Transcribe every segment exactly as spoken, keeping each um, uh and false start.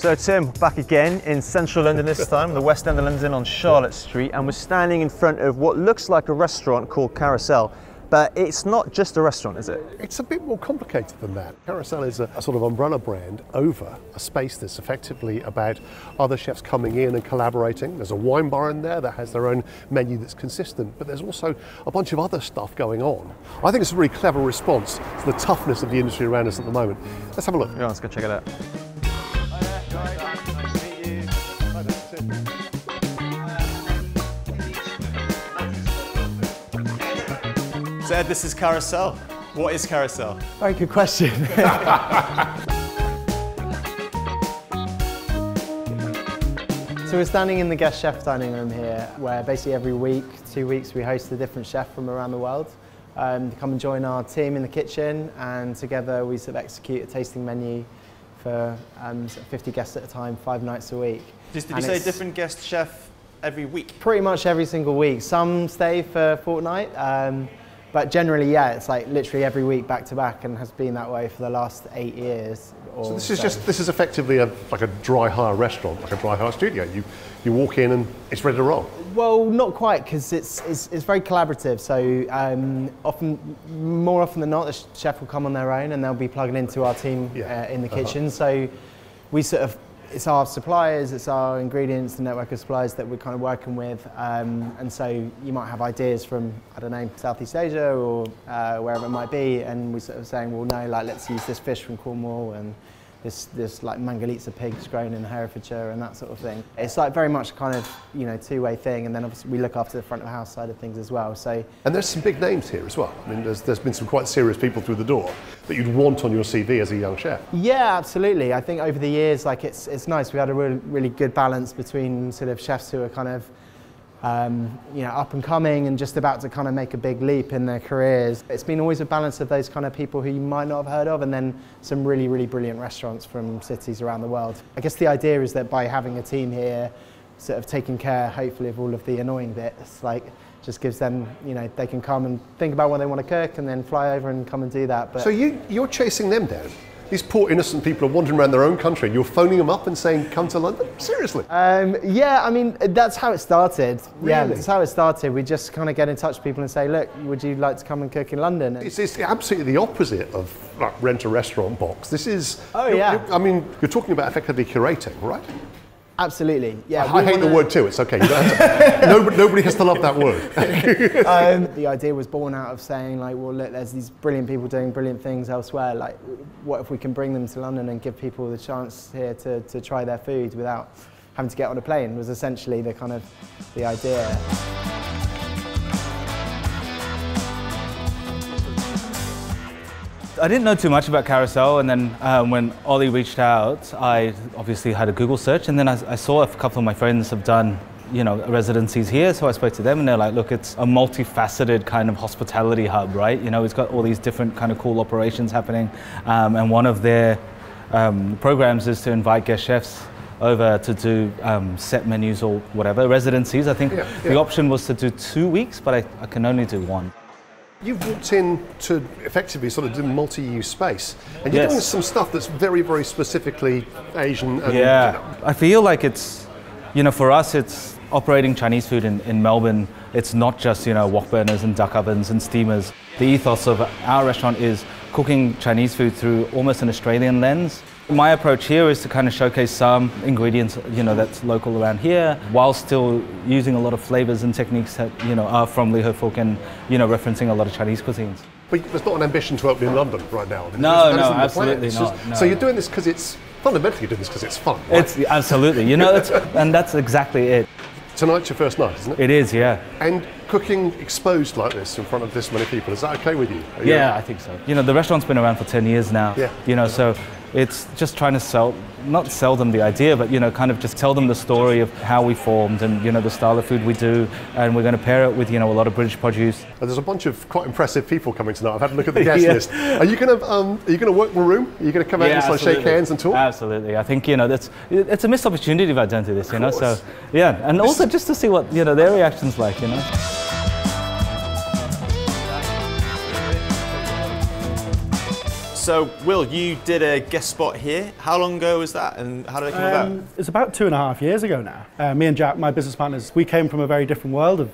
So Tim, back again in central London this time, the west end of London on Charlotte Street, and we're standing in front of what looks like a restaurant called Carousel. But it's not just a restaurant, is it? It's a bit more complicated than that. Carousel is a, a sort of umbrella brand over a space that's effectively about other chefs coming in and collaborating. There's a wine bar in there that has their own menu that's consistent, but there's also a bunch of other stuff going on. I think it's a really clever response to the toughness of the industry around us at the moment. Let's have a look. Yeah, let's go check it out. So Ed, this is Carousel. What is Carousel? Very good question. So we're standing in the guest chef dining room here, where basically every week, two weeks, we host a different chef from around the world um, to come and join our team in the kitchen, and together we sort of execute a tasting menu for um, sort of fifty guests at a time, five nights a week. Did, did you say different guest chef every week? Pretty much every single week. Some stay for a fortnight. Um, But generally, yeah, it's like literally every week back to back, and has been that way for the last eight years. Or so this is so. just this is effectively a, like a dry hire restaurant, like a dry hire studio. You you walk in and it's ready to roll. Well, not quite, because it's, it's it's very collaborative. So um, often, more often than not, the chef will come on their own and they'll be plugging into our team yeah. uh, in the kitchen. Uh-huh. So we sort of. It's our suppliers, it's our ingredients, the network of suppliers that we're kind of working with. Um, and so you might have ideas from, I don't know, Southeast Asia or uh, wherever it might be. And we're sort of saying, well, no, like, let's use this fish from Cornwall and this, this like mangalitsa pig's grown in Herefordshire and that sort of thing. It's like very much kind of, you know, two-way thing. And then obviously we look after the front of house side of things as well. So. And there's some big names here as well. I mean, there's, there's been some quite serious people through the door that you'd want on your C V as a young chef. Yeah, absolutely. I think over the years, like it's, it's nice. We had a really, really good balance between sort of chefs who are kind of, um, you know, up and coming and just about to kind of make a big leap in their careers. It's been always a balance of those kind of people who you might not have heard of, and then some really, really brilliant restaurants from cities around the world. I guess the idea is that by having a team here, sort of taking care, hopefully, of all of the annoying bits, like, just gives them, you know, they can come and think about what they want to cook and then fly over and come and do that. But so you, you're chasing them down? These poor innocent people are wandering around their own country and you're phoning them up and saying, come to London? Seriously? Um, yeah, I mean, that's how it started. Really? Yeah, that's how it started. We just kind of get in touch with people and say, look, would you like to come and cook in London? And it's, it's absolutely the opposite of like, rent a restaurant box. This is, oh, you're, yeah. You're, I mean, you're talking about effectively curating, right? Absolutely, yeah. I, I hate wanna... the word too, it's okay. You don't have to... nobody, nobody has to love that word. um, the idea was born out of saying, like, well, look, there's these brilliant people doing brilliant things elsewhere. Like, what if we can bring them to London and give people the chance here to, to try their food without having to get on a plane, was essentially the kind of the idea. I didn't know too much about Carousel, and then um, when Ollie reached out, I obviously had a Google search, and then I, I saw a couple of my friends have done, you know, residencies here, so I spoke to them, and they're like, look, it's a multifaceted kind of hospitality hub, right? You know, it's got all these different kind of cool operations happening, um, and one of their um, programs is to invite guest chefs over to do um, set menus or whatever, residencies. I think yeah, yeah. the option was to do two weeks, but I, I can only do one. You've walked in to effectively sort of do multi-use space, and you're yes. doing some stuff that's very, very specifically Asian. And, yeah, you know. I feel like it's, you know, for us, it's operating Chinese food in, in Melbourne. It's not just, you know, wok burners and duck ovens and steamers. The ethos of our restaurant is cooking Chinese food through almost an Australian lens. My approach here is to kind of showcase some ingredients, you know, that's local around here, while still using a lot of flavors and techniques that, you know, are from Li He Fouc and, you know, referencing a lot of Chinese cuisines. But there's not an ambition to open in London right now. I mean, no, no, absolutely not. Just, no. So you're doing this because it's, fundamentally you're doing this because it's fun, right? It's, absolutely, you know, it's, and that's exactly it. Tonight's your first night, isn't it? It is, yeah. And cooking exposed like this in front of this many people, is that okay with you? Are yeah, you... I think so. You know, the restaurant's been around for ten years now, yeah. you know, so it's just trying to sell, not sell them the idea, but, you know, kind of just tell them the story of how we formed and, you know, the style of food we do, and we're going to pair it with, you know, a lot of British produce. And there's a bunch of quite impressive people coming tonight. I've had a look at the guest yeah. list. Are you going to, um, are you going to work in a room? Are you going to come out yeah, and just, like, shake hands and talk? Absolutely. I think, you know, that's, it's a missed opportunity if I don't do this, you know, so, yeah. And also just to see what, you know, their reaction's like, you know. So, Will, you did a guest spot here. How long ago was that, and how did it come um, about? It's about two and a half years ago now. Uh, me and Jack, my business partners, we came from a very different world of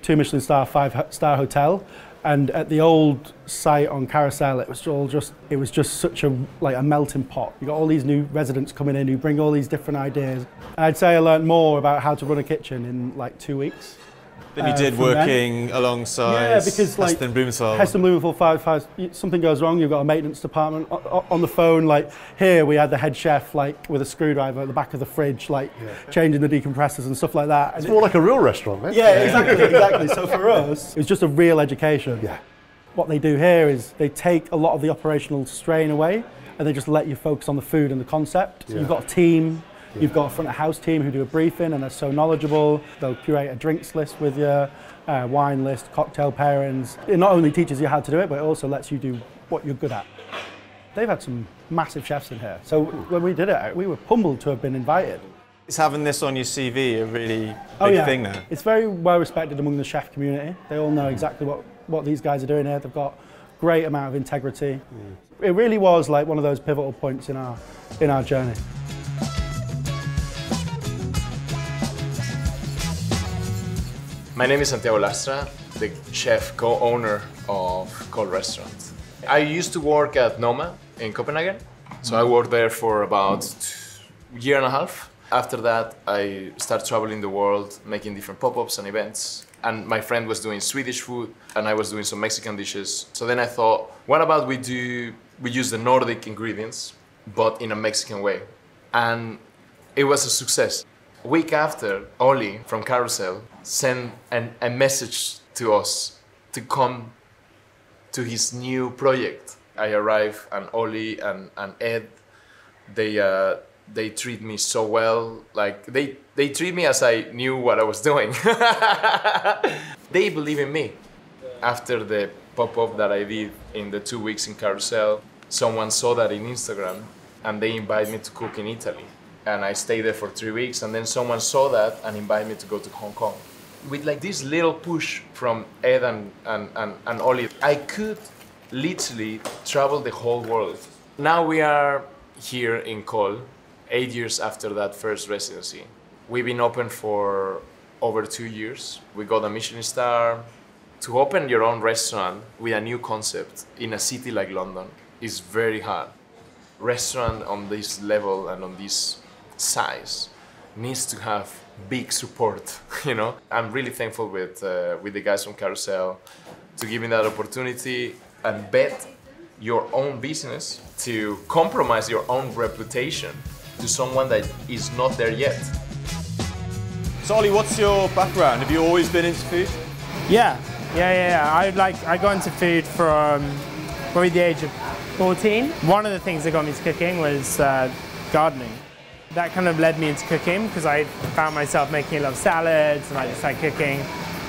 two Michelin star, five star hotel. And at the old site on Carousel, it was all just, it was just such a, like a melting pot. You got all these new residents coming in who bring all these different ideas. I'd say I learned more about how to run a kitchen in like two weeks. Than you uh, did working then. alongside yeah, because, like, Heston Blumenthal. Heston Blumenthal, five, five, something goes wrong, you've got a maintenance department o o on the phone. Like here we had the head chef like with a screwdriver at the back of the fridge, like yeah. changing the decompressors and stuff like that. It's and more it, like a real restaurant, man. Yeah, yeah, exactly, exactly. So for us, it's just a real education. Yeah. What they do here is they take a lot of the operational strain away and they just let you focus on the food and the concept. So yeah. You've got a team. You've got a front of house team who do a briefing and they're so knowledgeable. They'll curate a drinks list with you, uh, wine list, cocktail pairings. It not only teaches you how to do it, but it also lets you do what you're good at. They've had some massive chefs in here. So when we did it, we were humbled to have been invited. Is having this on your C V a really big oh, yeah. thing now? It's very well respected among the chef community. They all know exactly what, what these guys are doing here. They've got a great amount of integrity. Mm. It really was like one of those pivotal points in our, in our journey. My name is Santiago Lastra, the chef co-owner of Kol Restaurant. I used to work at Noma in Copenhagen, so I worked there for about a year and a half. After that, I started traveling the world, making different pop-ups and events. And my friend was doing Swedish food, and I was doing some Mexican dishes. So then I thought, what about we do, we use the Nordic ingredients, but in a Mexican way? And it was a success. A week after, Ollie from Carousel sent an, a message to us to come to his new project. I arrive and Ollie and, and Ed, they uh, they treat me so well. Like they, they treat me as I knew what I was doing. They believe in me. After the pop-up that I did in the two weeks in Carousel, someone saw that in Instagram and they invited me to cook in Italy. And I stayed there for three weeks, and then someone saw that and invited me to go to Hong Kong. With like this little push from Ed and, and, and, and Ollie, I could literally travel the whole world. Now we are here in Kol, eight years after that first residency. We've been open for over two years. We got a Michelin star. To open your own restaurant with a new concept in a city like London is very hard. Restaurant on this level and on this size needs to have big support, you know. I'm really thankful with uh, with the guys from Carousel to give me that opportunity and bet your own business, to compromise your own reputation to someone that is not there yet. So Ollie, what's your background? Have you always been into food? Yeah, yeah, yeah. yeah. I like I got into food from probably the age of fourteen. One of the things that got me into cooking was uh, gardening. That kind of led me into cooking because I found myself making a lot of salads and I just like cooking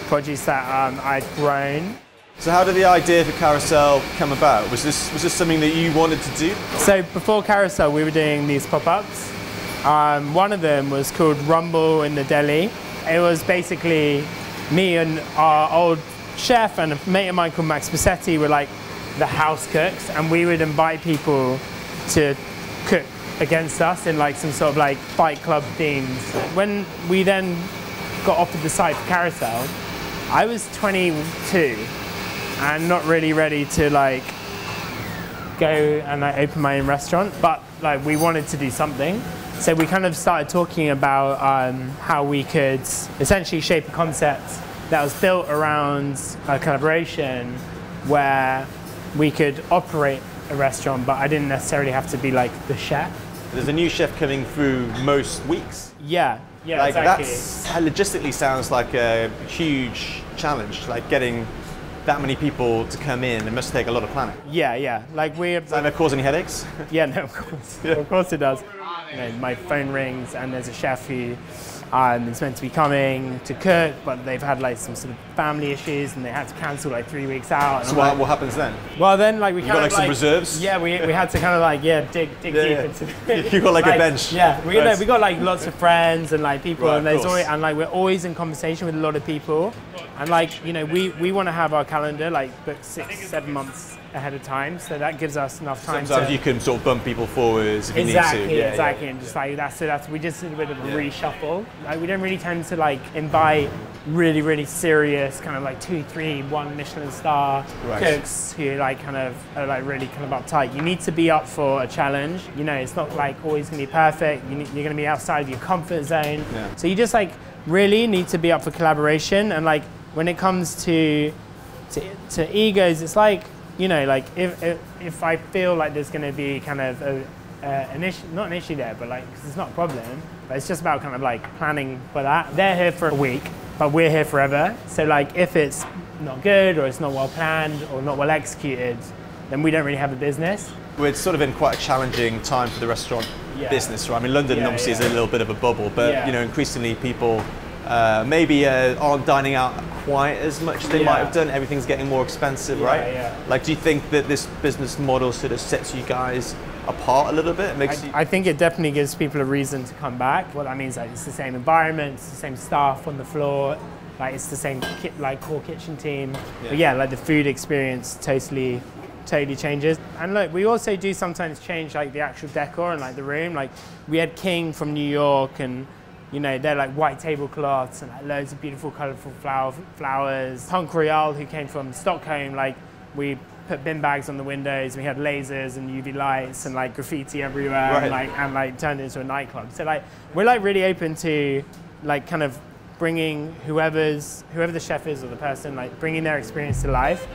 produce that um, I'd grown. So how did the idea for Carousel come about? Was this, was this something that you wanted to do? So before Carousel we were doing these pop-ups. Um, one of them was called Rumble in the Deli. It was basically me and our old chef and a mate of mine called Max Passetti were like the house cooks, and we would invite people to cook against us in like some sort of like fight club themes. When we then got offered the site for Carousel, I was twenty-two and not really ready to like go and like open my own restaurant, but like we wanted to do something. So we kind of started talking about um, how we could essentially shape a concept that was built around a collaboration where we could operate a restaurant, but I didn't necessarily have to be like the chef. There's a new chef coming through most weeks. Yeah, yeah, like, exactly. That logistically sounds like a huge challenge. Like getting that many people to come in, it must take a lot of planning. Yeah, yeah. Like we. Does that cause any headaches? Yeah, no, of course, yeah. Of course it does. You know, my phone rings and there's a chef who Um, it's meant to be coming to cook, but they've had like some sort of family issues, and they had to cancel like three weeks out. And so what, like, what happens then? Well, then like we you kind got like, like some reserves. Yeah, we, we had to kind of like yeah dig dig yeah, deep yeah. into. The you got like, like a bench. Yeah, we right. like, we got like lots of friends and like people, right, and there's always, and like we're always in conversation with a lot of people, and like you know we we want to have our calendar like booked six seven months ahead of time, so that gives us enough time. Sometimes to, you can sort of bump people forwards if exactly, you need to. Yeah, exactly, yeah. and just like that's it. That's we just did a bit of a yeah. reshuffle. Like we don't really tend to like invite really, really serious kind of like two, three, one Michelin star right. cooks who like kind of are like really kind of uptight. You need to be up for a challenge. You know, it's not like always gonna be perfect. You need, you're gonna be outside of your comfort zone. Yeah. So you just like really need to be up for collaboration. And like when it comes to to, to egos, it's like. You know, like if, if if I feel like there's going to be kind of a, uh, an issue, not an issue there, but like 'cause it's not a problem, but it's just about kind of like planning for that. They're here for a week, but we're here forever. So like if it's not good or it's not well planned or not well executed, then we don't really have a business. Well, it's sort of been quite a challenging time for the restaurant yeah. business, right? I mean, London yeah, obviously yeah. is a little bit of a bubble, but yeah. you know, increasingly people. Uh, maybe uh, aren't dining out quite as much as they yeah. might have done. Everything's getting more expensive, yeah, right? Yeah. Like, do you think that this business model sort of sets you guys apart a little bit? It makes I, you I think it definitely gives people a reason to come back. What that means is like, it's the same environment, it's the same staff on the floor, like it's the same ki like core kitchen team. Yeah. But yeah, like the food experience totally, totally changes. And look, we also do sometimes change like the actual decor and like the room. Like we had King from New York and. You know, they're like white tablecloths and like loads of beautiful, colourful flower, flowers. Punk Royale, who came from Stockholm, like we put bin bags on the windows. We had lasers and U V lights and like graffiti everywhere, right. and, like and like turned it into a nightclub. So like we're like really open to like kind of bringing whoever's whoever the chef is or the person, like bringing their experience to life.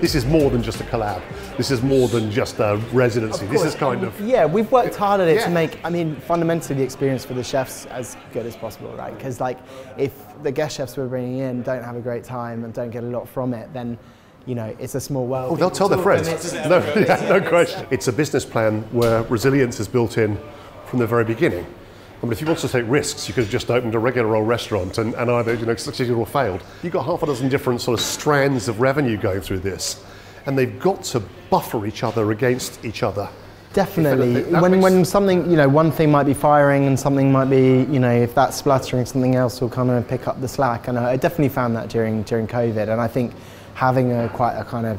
This is more than just a collab. This is more than just a residency. This is kind of... Yeah, we've worked hard at it yeah. to make, I mean, fundamentally the experience for the chefs as good as possible, right? Because like, if the guest chefs we're bringing in don't have a great time and don't get a lot from it, then, you know, it's a small world. Oh, they'll tell their friends. No, yeah, no question. It's a business plan where resilience is built in from the very beginning. I mean, if you want to take risks, you could have just opened a regular old restaurant and, and either you know, succeeded or failed. You've got half a dozen different sort of strands of revenue going through this, and they've got to buffer each other against each other. Definitely. When, makes... when something, you know, one thing might be firing and something might be, you know, if that's spluttering, something else will come and pick up the slack. And I definitely found that during, during COVID. And I think having a quite a kind of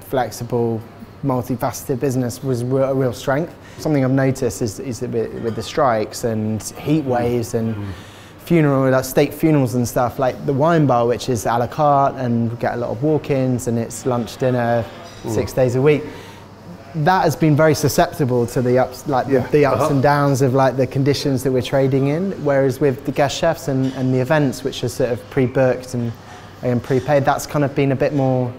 flexible, multifaceted business was a real strength. Something I've noticed is, is that with, with the strikes and heat waves and mm. funeral, like state funerals and stuff, like the wine bar, which is a la carte and we get a lot of walk-ins and it's lunch, dinner, Ooh. six days a week. That has been very susceptible to the ups, like yeah. the, the ups uh-huh. and downs of like the conditions that we're trading in. Whereas with the guest chefs and, and the events, which are sort of pre-booked and, and prepaid, that's kind of been a bit more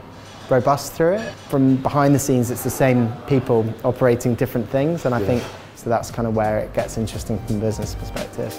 robust through it. From behind the scenes, it's the same people operating different things, and I yeah. think so that's kind of where it gets interesting from a business perspective.